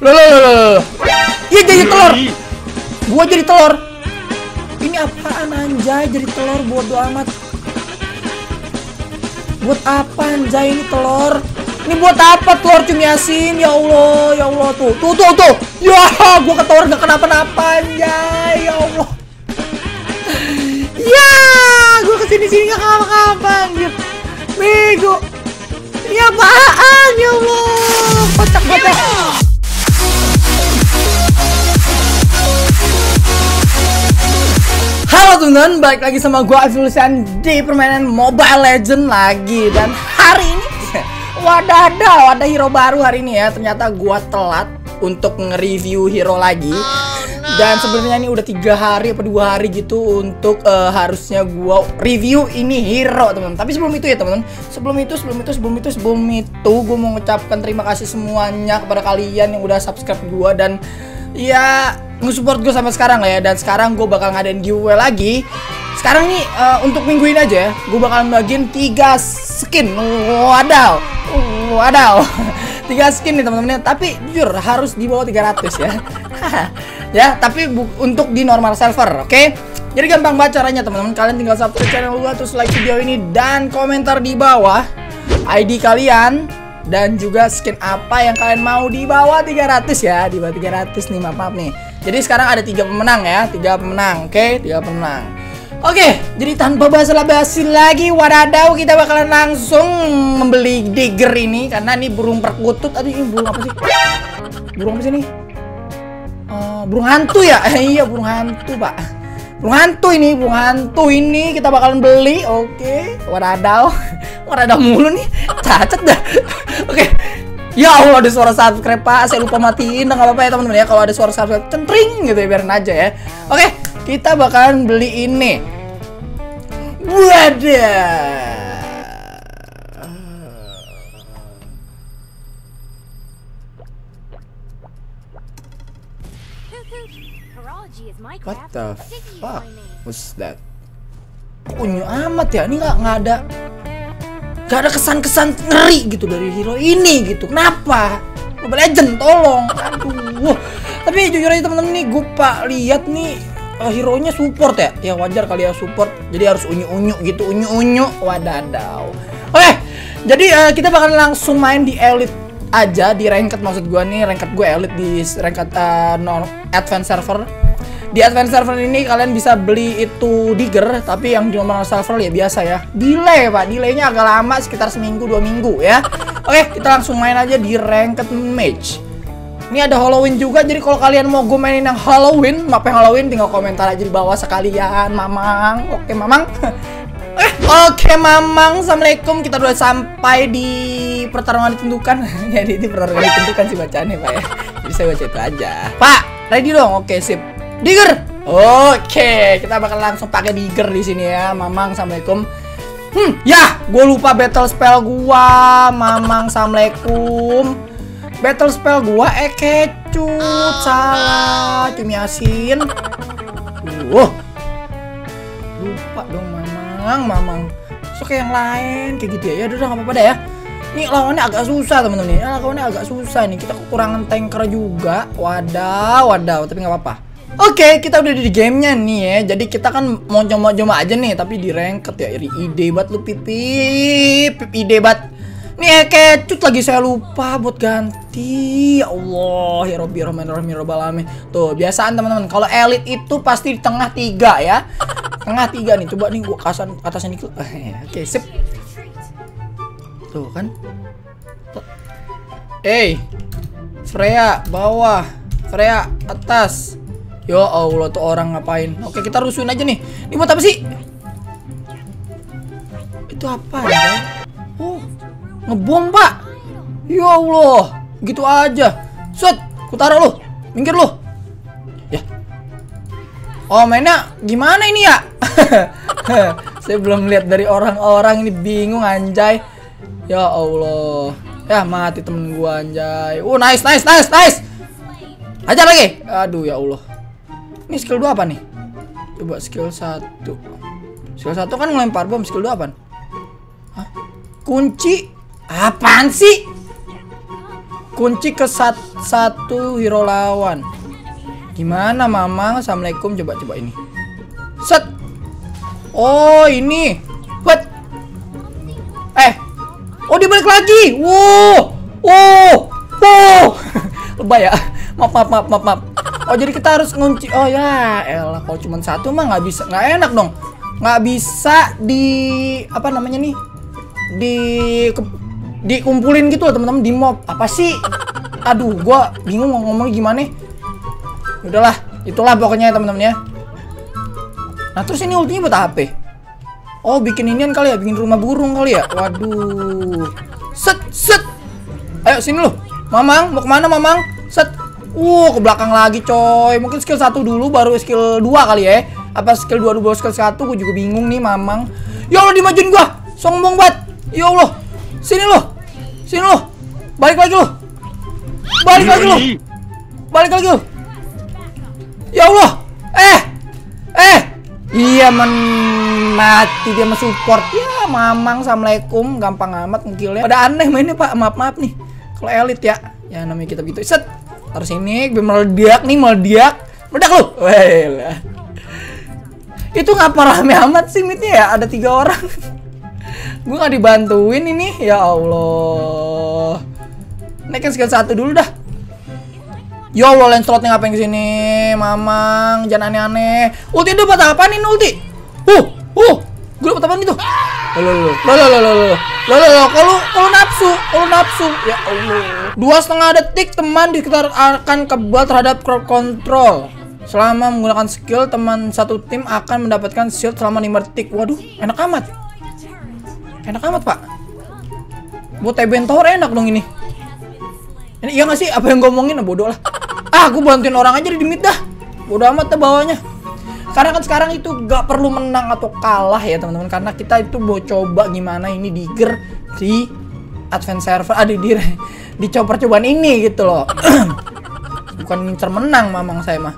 Loh. Iya jadi telur. Gua jadi telur. Ini apaan anjay jadi telur, bodo amat. Buat apa anjay ini telur? Ini buat apa telur cumi asin? Ya Allah tuh. Ya, gua ke telur enggak kenapa-napa anjay. Ya Allah. Ya, gua ke sini enggak kenapa-napa anjir. Bego. Ya apaan ya Allah. Kocak. Halo teman-teman, balik lagi sama gue Afif Yulistian di permainan Mobile Legends lagi. Dan hari ini wadah hero baru hari ini ya. Ternyata gue telat untuk nge-review hero lagi. Dan sebenarnya ini udah 3 hari atau 2 hari gitu untuk harusnya gue review ini hero teman-teman. Tapi sebelum itu ya teman-teman, sebelum itu gue mau mengucapkan terima kasih semuanya kepada kalian yang udah subscribe gue dan ya nge-support gue sampai sekarang lah ya. Dan sekarang gue bakal ngadain giveaway lagi. Sekarang nih untuk minggu ini aja ya, gue bakal bagiin 3 skin. Wadaw 3 skin nih teman-teman. Tapi jujur harus di bawah 300 ya. Ya tapi untuk di normal server, oke? Jadi gampang banget caranya teman-teman. Kalian tinggal subscribe channel gue, terus like video ini dan komentar di bawah ID kalian dan juga skin apa yang kalian mau di bawah 300 ya, di bawah 300 nih maaf nih. Jadi sekarang ada 3 pemenang ya, 3 pemenang, oke? 3 pemenang. Oke, jadi tanpa basa-basi lagi, wadadau kita bakalan langsung membeli Digger ini karena ini burung perkutut. Aduh ini burung apa sih? Burung apa sih nih? Burung hantu ya? Iya burung hantu pak. Burung hantu ini kita bakalan beli. Oke, wadadau mulu nih, cacat dah. Oke. Ya Allah ada suara subscribe pak, saya lupa matiin. Nah gak apa-apa ya teman-teman ya, kalau ada suara subscribe centring gitu ya, biarin aja ya. Oke, kita bakalan beli ini. Wadah. What the fuck was that? Unyu amat ya, ini nggak ada kesan-kesan ngeri gitu dari hero ini gitu. Kenapa? Mobile Legends tolong. Aduh. Tapi jujur aja temen-temen nih, gue pak lihat nih hero-nya support ya. Ya wajar kali ya support. Jadi harus unyu-unyu gitu, unyu-unyu. Wadadaw. Oke. Jadi kita bakal langsung main di elite aja, di ranked maksud gue nih, ranked gue elite di ranked non advance server. Di advance server ini kalian bisa beli itu Digger, tapi yang di normal server ya biasa ya. Delay pak, delaynya agak lama sekitar seminggu 2 minggu ya. Oke, kita langsung main aja di ranked match. Ini ada Halloween juga, jadi kalau kalian mau gue mainin yang Halloween, map yang Halloween tinggal komentar aja di bawah sekalian, Mamang. Oke Mamang. Oke Mamang, assalamualaikum. Kita udah sampai di pertarungan ditentukan. Ya di pertarungan ditentukan sih bacaannya pak ya. Jadi saya baca itu aja. Pak, ready dong? Oke sip. Digger. Oke, kita bakal langsung pakai Digger di sini ya. Mamang, assalamualaikum. Ya, gue lupa battle spell gua. Mamang, assalamualaikum. Battle spell gua kecut, salah, cumi asin. Lupa dong Mamang. So kayak yang lain kayak gitu ya. Ya udah enggak apa-apa deh ya. Ini lawannya agak susah teman-teman nih. Lawannya agak susah nih. Kita kekurangan tanker juga. Wadaw, tapi nggak apa-apa. Oke, kita udah di gamenya nih ya. Jadi kita kan mau coba-coba aja nih, tapi di ranked ya. Ide banget lu pipip, ide banget. Nih kecut lagi saya lupa buat ganti. Ya Allah, ya Rabbi Rahmanir Rahim. Tuh, biasaan teman-teman. Kalau elite itu pasti di tengah 3 ya. Tengah 3 nih. Coba nih gua kasan atasnya dikit. Oke, sip. Tuh kan. Freya bawah, Freya atas. Ya Allah tuh orang ngapain. Oke kita rusuhin aja nih. Ini buat apa sih? Itu apa ya? Ngebom pak. Ya Allah. Gitu aja. Shot. Kutaro lu. Minggir lu. Ya. Oh mainnya gimana ini ya? Saya belum lihat dari orang-orang ini bingung anjay. Ya Allah. Ya mati temen gua anjay. Nice. Ajar lagi. Aduh ya Allah. Ini skill 2 apa nih? Coba skill 1. Skill 1 kan ngelempar bom, skill 2 apaan? Hah? Kunci? Apaan sih? kunci ke satu hero lawan. Gimana Mamang? Assalamualaikum, coba ini. Set. Oh, ini. What? Eh. Oh, dibalik lagi. Wow. Wow. Wow. Lebay ya. Maaf. Oh, jadi kita harus ngunci. Oh ya, elah, kalau cuma satu mah nggak bisa. Nggak enak dong. Nggak bisa di apa namanya nih? Dikumpulin gitu loh teman-teman, di mob. Apa sih? Aduh, gua bingung mau ngomong gimana. Udahlah, itulah pokoknya ya teman-teman ya. Nah, terus ini ultinya buat HP. Oh, bikin inian kali ya, bikin rumah burung kali ya. Waduh. Set. Ayo sini loh. Mamang, mau kemana Mamang? Set. Ke belakang lagi coy. Mungkin skill 1 dulu baru skill 2 kali ya. Apa skill 2 dulu skill 1? Gua juga bingung nih Mamang. Ya Allah, dimajuin gua. Sombong banget. Ya Allah. Sini loh. Balik lagi loh. Ya Allah. Iya, mati dia mensupport. Ya Mamang, assalamualaikum. Gampang amat ngkillnya. Pada aneh mainnya Pak. Maaf nih. Kalau elit ya. Ya namanya kita gitu. Set. Harus ini meledak. Meledak loh. Wah. Itu ngapa rame amat sih mitnya ya? Ada 3 orang. Gue gak dibantuin ini, ya Allah. Naikin skill 1 dulu dah. Ya Allah, Lancelotnya ngapain kesini? Mamang, jangan aneh-aneh. Ulti udah buat apaan ini ulti? Gue buat apaan gitu? Loh, kalau nafsu, ya Allah. 2,5 detik teman diktar akan kebal terhadap crowd control. Selama menggunakan skill, teman satu tim akan mendapatkan shield selama 5 detik. Waduh, enak amat Pak. Buat tebentor enak dong ini. Ini iya nggak sih apa yang ngomongin? Nah, bodoh lah. Aku bantuin orang aja di mid dah. Bodoh amat tuh bawahnya. Karena kan sekarang itu nggak perlu menang atau kalah ya teman-teman. Karena kita itu mau coba gimana ini Digger di advance server. Di coba-cobaan ini gitu loh. Bukan ngincer menang Mamang saya mah.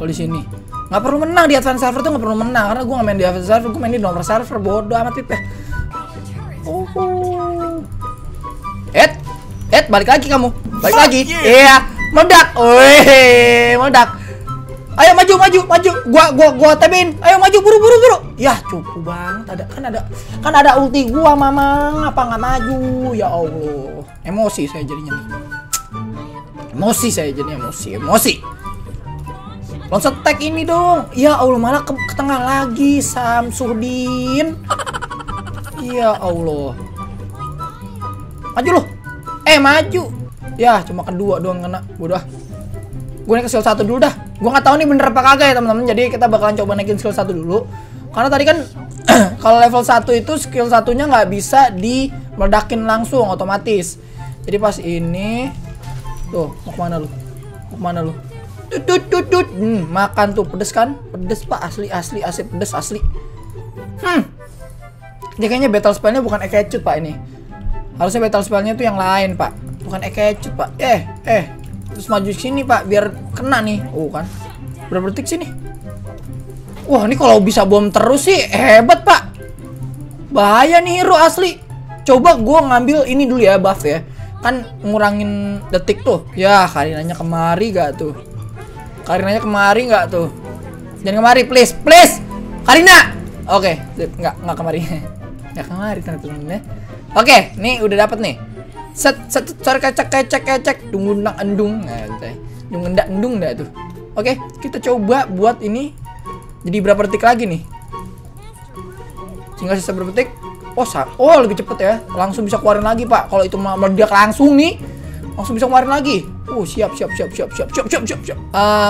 Kalau di sini nggak perlu menang di advance server tuh, nggak perlu menang. Karena gue nggak main di advance server, gue main di normal server. Bodoh amat pip ya. Balik lagi kamu. Balik lagi. Iya, meledak. Meledak. Ayo maju. Gua temin. Ayo maju buru-buru. Yah, cukup banget. Kan ada ulti gua Mamang, apa nggak maju? Ya Allah. Emosi saya jadinya. Loncat tag ini dong. Ya Allah, malah ke tengah lagi Samsudin. Ya Allah. Maju loh. Maju. Ya, cuma kedua doang kena. Bodoh. Gue naik ke skill 1 dulu dah. Gue nggak tahu nih bener apa kagak ya teman-teman. Jadi kita bakalan coba naikin skill 1 dulu. Karena tadi kan kalau level 1 itu skill 1-nya nggak bisa di meledakin langsung otomatis. Jadi pas ini tuh, mau kemana lu? Tut. Makan tuh pedes kan? Pedes Pak, asli pedes asli. Jadi kayaknya battle spell-nya bukan ekecut Pak ini. Harusnya battle spell-nya tuh yang lain, Pak. Bukan ekecut, Pak. Terus maju sini, Pak, biar kena nih. Oh, kan. Berapa detik sini? Wah, ini kalau bisa bom terus sih hebat, Pak. Bahaya nih hero asli. Coba gua ngambil ini dulu ya, buff ya. Kan ngurangin detik tuh. Ya, Karinanya kemari nggak tuh? Jangan kemari, please. Karina. Oke, nggak kemari. Nggak kemari, teman-teman ya. Oke, nih udah dapet nih. Set, sorry kecek. Dung endung. Nah, endung dah tuh. Oke, kita coba buat ini. Jadi berapa detik lagi nih? Tinggal sisa berapa detik? Oh, lebih cepet ya. Langsung bisa keluarin lagi, Pak. Kalau itu meledak langsung nih, langsung bisa keluarin lagi. Siap.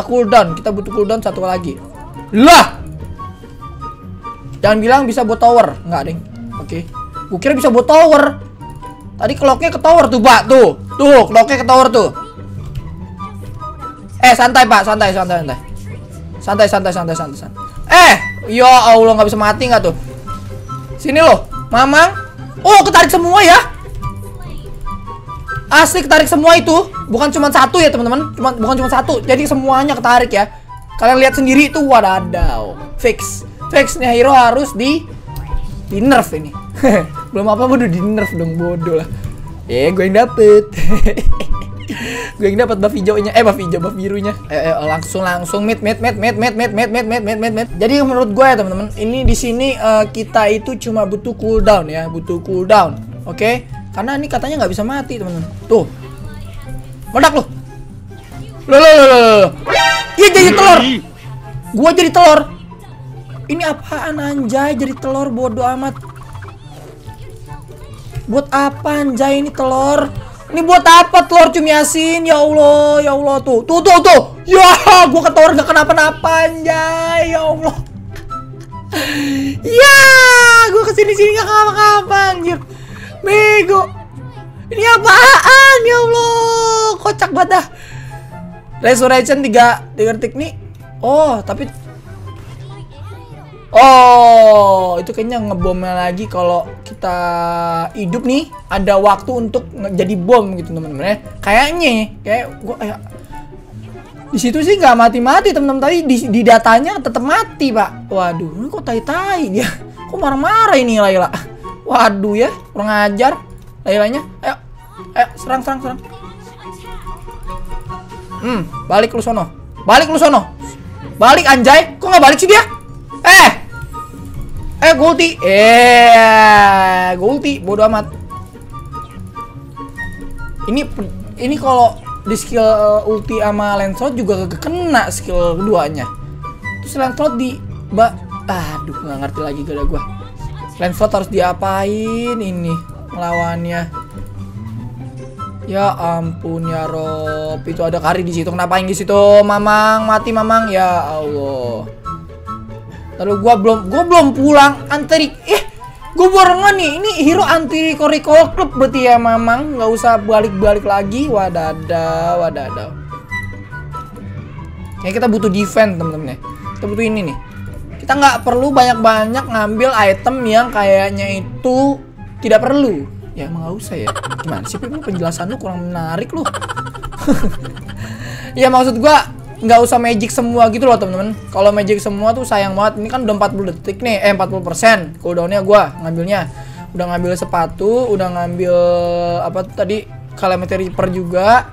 Cooldown, kita butuh cooldown 1 lagi. Lah. Jangan bilang bisa buat tower. Enggak, Ding. Oke. Gue kira bisa buat tower. Tadi clocknya ke tower tuh, Pak. Tuh, clocknya ke tower tuh. Santai, Pak. Santai. Santai. Ya Allah, nggak bisa mati nggak tuh? Sini loh, Mamang. Oh, ketarik semua ya. Asli ketarik semua itu. Bukan cuma satu ya, teman-teman. Bukan cuma satu. Jadi semuanya ketarik ya. Kalian lihat sendiri tuh, wadadaw. Fix nih hero harus di nerf ini. Belum apa-apa udah di nerf dong, bodoh lah. Gue yang dapet. Gue yang dapat buff hijaunya, buff birunya. Langsung mid. Jadi menurut gue ya teman-teman, ini di sini kita itu cuma butuh cooldown ya, oke? Karena ini katanya nggak bisa mati teman-teman. Tuh, meledak loh. Iya jadi telur. Gua jadi telur. Ini apaan anjay, jadi telur bodoh amat. Buat apa anjay ini telur? Ini buat apa telur cum yasin? Ya Allah, tuh. Tuh. Ya, gua ketelur gak kenapa-napa anjay. Ya Allah. Ya, gua kesini-sini gak kenapa-napa anjir. Bego. Ini apaan? Ya Allah, kocak banget dah. Resurrection 3 teknik. Oh, tapi oh, itu kayaknya ngebomnya lagi kalau kita hidup nih, ada waktu untuk jadi bom gitu teman-teman ya. Kayaknya kayak di situ sih nggak mati-mati teman-teman, tadi di datanya tetap mati, Pak. Waduh, ini kok tai-tai dia. Kok marah-marah ini Laila. Waduh ya, kurang ajar Lailanya. Ayo. Serang. Balik lu sono. Balik anjay. Kok nggak balik sih dia? Gulti. Gulti bodo amat. Ini kalau di skill ulti sama Lancelot juga gak kena skill keduanya. Terus Lancelot aduh nggak ngerti lagi gara gua. Lancelot harus diapain ini melawannya? Ya ampun ya Rob. Itu ada Kari di situ. Kenapain di situ? Mamang mati Mamang. Ya Allah. Lalu gua belum pulang anti, gua barengan nih. Ini hero anti recall club berarti ya Mamang, nggak usah balik-balik lagi. Wadadaw. Kayaknya kita butuh defense temen-temen ya. Kita butuh ini nih. Kita nggak perlu banyak-banyak ngambil item yang kayaknya itu tidak perlu. Ya emang nggak usah ya. Gimana sih penjelasan lu kurang menarik lu. Ya maksud gua, nggak usah magic semua gitu loh temen-temen. Kalau magic semua tuh sayang banget. Ini kan udah 40 detik nih, 40% cooldownnya gua ngambilnya. Udah ngambil sepatu, udah ngambil apa tadi Calamity Reaper juga,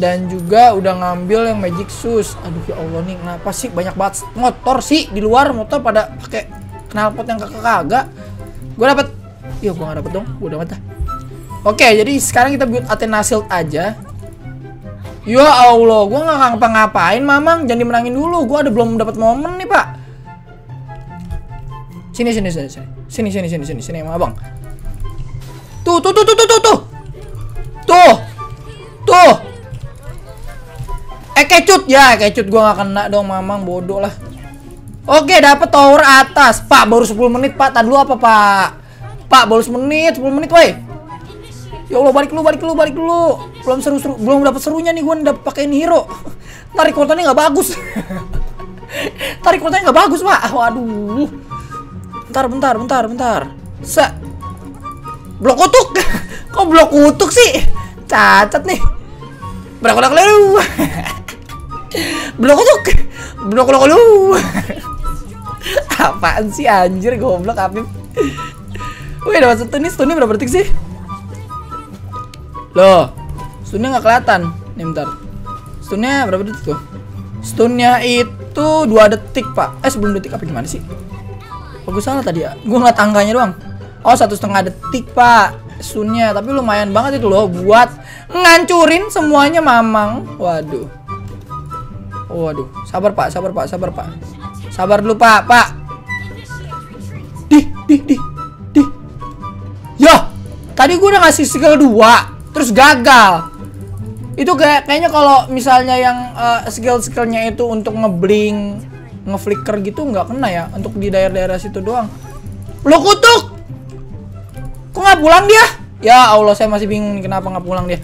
dan juga udah ngambil yang magic shoes. Aduh ya Allah nih, kenapa sih banyak banget motor sih di luar, motor pada pakai knalpot yang kagak. Gua dapat. Iya gua nggak dapat dong, gua udah mati. Oke, jadi sekarang kita build Athena Shield aja. Ya Allah, gua nggak ngapa-ngapain Mamang, jangan dimenangin dulu. Gua belum dapat momen nih, Pak. Sini sama Abang. Tuh. Kecut gua nggak kena dong Mamang, bodoh lah. Oke, dapat tower atas. Pak, baru 10 menit, Pak. Tadi lu apa, Pak? Pak, baru 10 menit, woi. Ya Allah, balik dulu. Belum dapat serunya nih, gua udah pakein hero. Tarik kotanya nggak bagus. Pak. Waduh. Bentar. Blok kutuk. Kok blok kutuk sih? Cacat nih. Blok kutuk. Apaan sih anjir goblok Afif. Wih, dapat stunnya berapa detik sih? Loh, stunnya nggak kelihatan. Nih bentar. Stunnya berapa detik tuh? Stunnya itu 2 detik, Pak. 10 detik apa gimana sih? Aku salah tadi ya. Gua ngeliat angkanya doang. Oh, 1,5 detik, Pak. Stunnya, tapi lumayan banget itu loh buat ngancurin semuanya Mamang. Waduh. Sabar, Pak. Sabar dulu, Pak. Dih. Yah, tadi gua udah ngasih skill 2. Terus gagal. Itu kayaknya kalau misalnya yang skill-skillnya itu untuk ngeblink, ngeflicker gitu nggak kena ya, untuk di daerah-daerah situ doang. Lo kutuk. Kok nggak pulang dia? Ya Allah, saya masih bingung nih kenapa nggak pulang dia.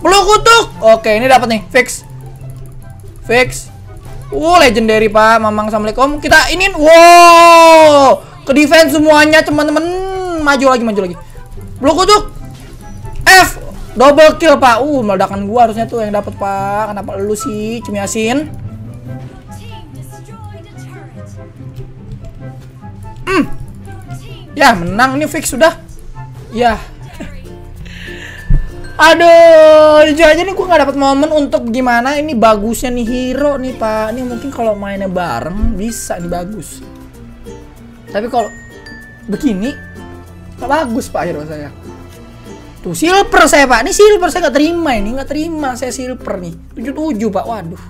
Lo kutuk. Oke, ini dapat nih, fix. Legendary Pak Mamang. Assalamualaikum. Kita ingin ke defense semuanya teman-teman. Maju lagi. Lo kutuk. F double kill Pak. Meledakan gua harusnya tuh yang dapat Pak. Kenapa lu sih, cum yasin? Ya menang nih, fix sudah. Ya. Aduh, jujur aja nih gue gak dapet momen untuk gimana ini bagusnya nih hero nih pak. Ini mungkin kalau mainnya bareng bisa nih bagus. Tapi kalau begini gak bagus pak hero saya. Tuh silver saya pak, ini silver saya gak terima ini, gak terima saya silver nih. 77 pak, waduh.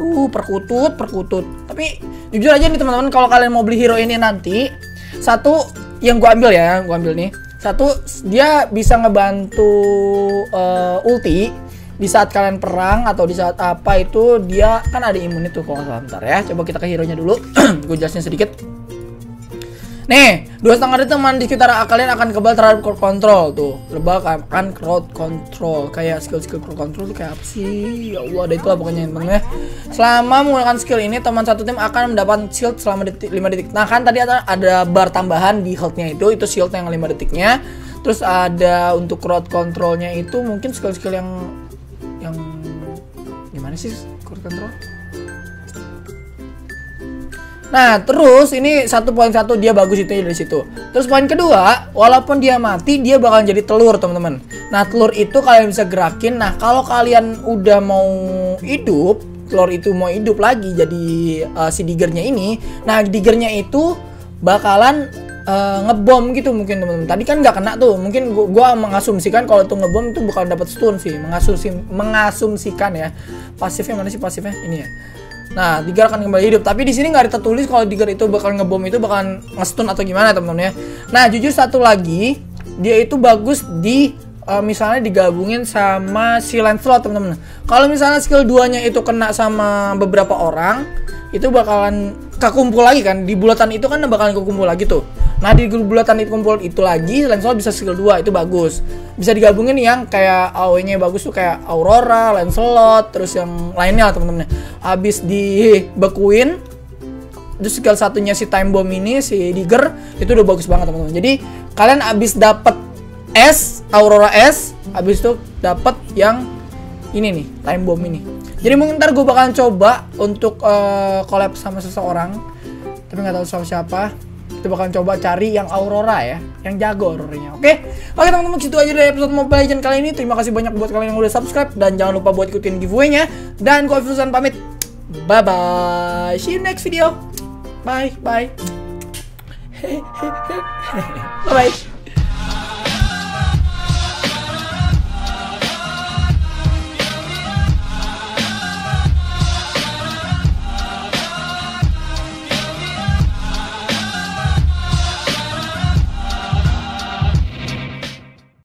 Tuh perkutut, perkutut. Tapi jujur aja nih teman-teman, kalau kalian mau beli hero ini nanti, satu yang gue ambil ya, gue ambil nih. Satu, dia bisa ngebantu ulti di saat kalian perang atau di saat apa itu, dia kan ada imun itu kalau nggak salah. Bentar ya, coba kita ke hero-nya dulu. Gue jelasin sedikit. Nih, 2,5 teman di sekitar kalian akan kebal terhadap crowd control tuh. Kebal akan crowd control, kayak skill-skill crowd control itu kayak apa sih? Ya Allah, ada itu lah pokoknya ya. Selama menggunakan skill ini, teman satu tim akan mendapatkan shield selama 5 detik. Nah kan tadi ada bar tambahan di health-nya itu shield yang 5 detiknya. Terus ada untuk crowd control-nya itu mungkin skill-skill yang gimana sih crowd control? Nah, terus ini 1.1 dia bagus itu dari situ. Terus poin kedua, walaupun dia mati, dia bakal jadi telur, teman-teman. Nah, telur itu kalian bisa gerakin. Nah, kalau kalian udah mau hidup, telur itu mau hidup lagi jadi si diggernya ini. Nah, diggernya itu bakalan ngebom gitu mungkin, teman-teman. Tadi kan nggak kena tuh. Mungkin gua mengasumsikan kalau itu ngebom itu bukan dapat stun sih. Mengasumsikan ya. Pasifnya mana sih pasifnya? Ini ya. Nah, Digger akan kembali hidup, tapi di sini nggak tertulis kalau Digger itu bakal ngebom, itu bakal ngestun atau gimana, teman-teman ya. Nah, jujur satu lagi, dia itu bagus di misalnya digabungin sama si Lancelot, teman-teman. Kalau misalnya skill 2-nya itu kena sama beberapa orang, itu bakalan kekumpul lagi kan, di bulatan itu kan bakalan kekumpul lagi tuh. Nah, di bulatan itu kumpul itu lagi, Lancelot bisa skill 2, itu bagus. Bisa digabungin yang kayak AoE-nya bagus tuh kayak Aurora, Lancelot, terus yang lainnya lah temen-temen. Abis dibekuin, terus skill satunya si time bomb ini, si Digger, itu udah bagus banget temen-temen. Jadi kalian abis dapet S, Aurora S, abis itu dapet yang ini nih, time bomb ini. Jadi mungkin ntar gue bakalan coba untuk collab sama seseorang, tapi gak tahu sama siapa. Kita bakalan coba cari yang Aurora ya, yang jago Auroranya. Oke teman-teman, situ aja dari episode Mobile Legends kali ini. Terima kasih banyak buat kalian yang udah subscribe dan jangan lupa buat ikutin giveaway-nya. Dan gua Afif Yulistian pamit. Bye bye. See you next video. Bye bye. Bye bye.